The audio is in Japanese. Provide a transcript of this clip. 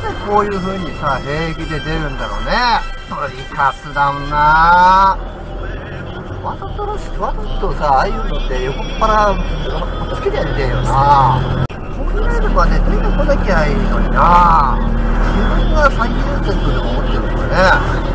ぜこういう風にさ平気で出るんだろうね。それイカスだもんな。わざとらしくわざとさ、ああいうのって横っ腹こっつけてやりてえよな。こういうのがね出てこなきゃいいのにな。自分が最優先とでも思ってるからね。